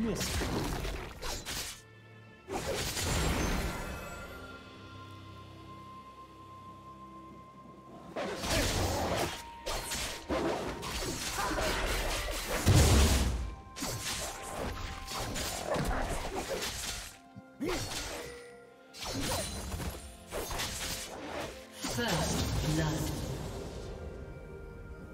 mystery. Shut down.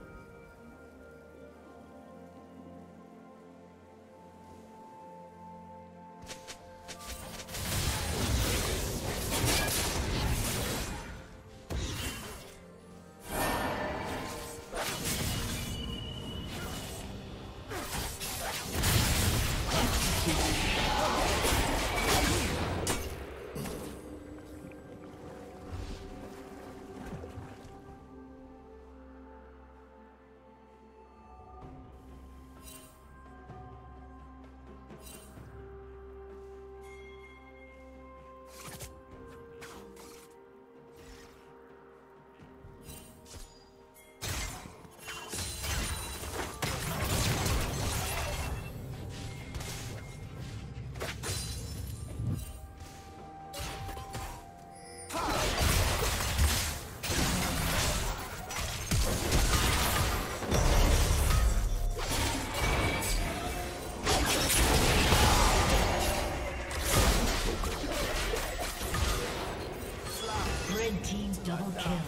Blue team double kill.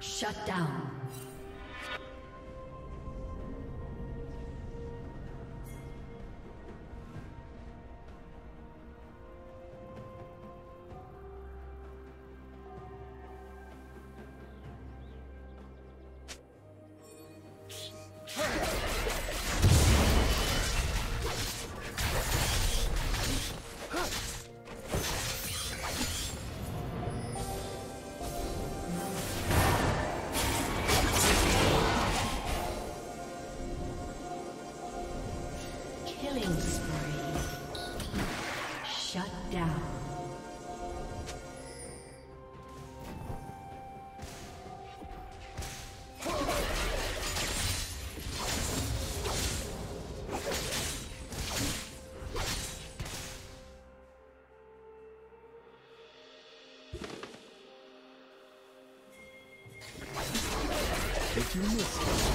Shut down. If you miss it.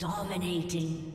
Dominating.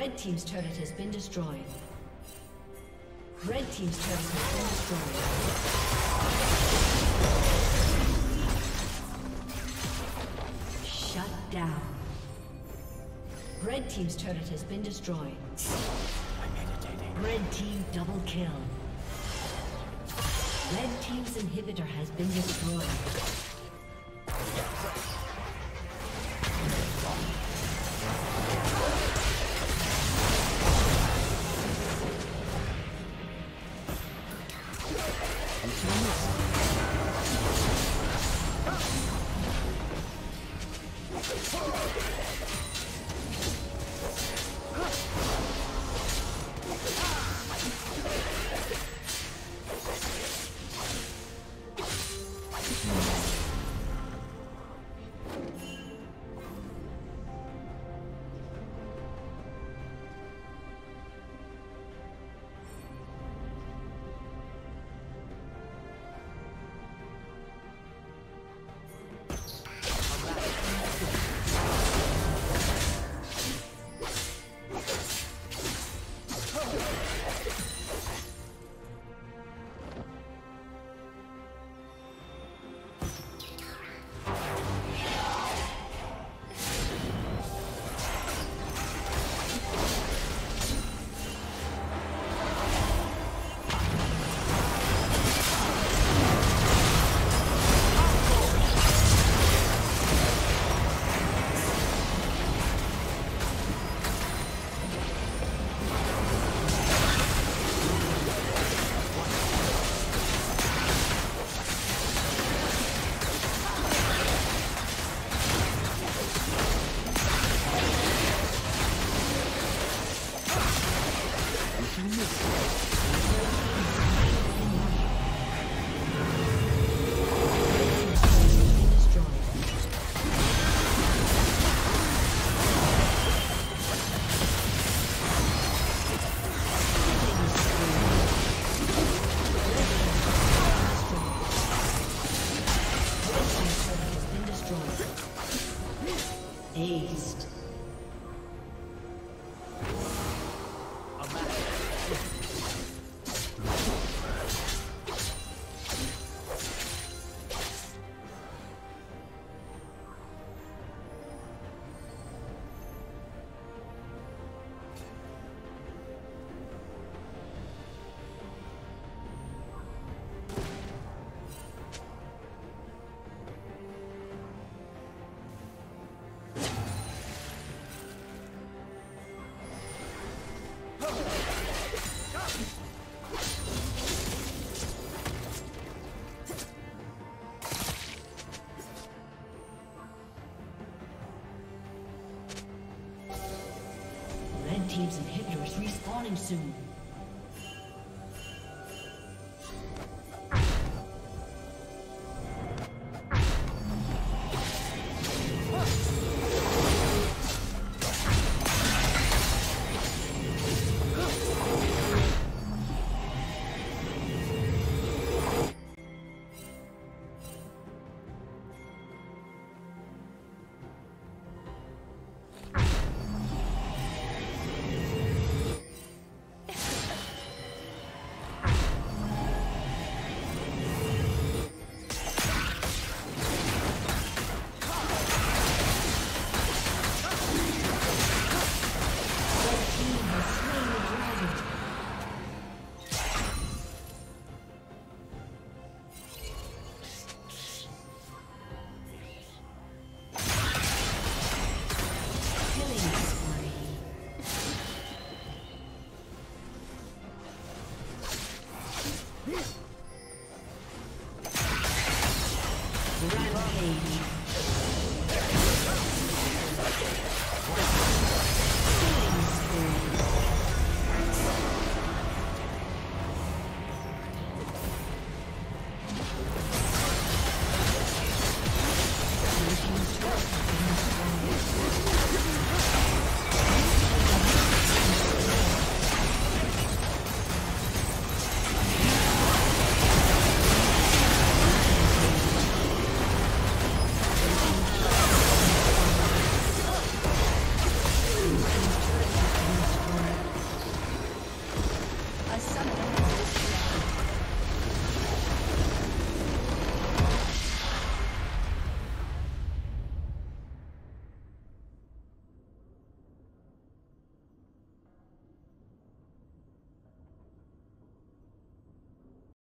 Red team's turret has been destroyed. Red team's turret has been destroyed. Shut down. Red team's turret has been destroyed. I'm meditating. Red team double kill. Red team's inhibitor has been destroyed. Teams of inhibitors respawning soon. Summit.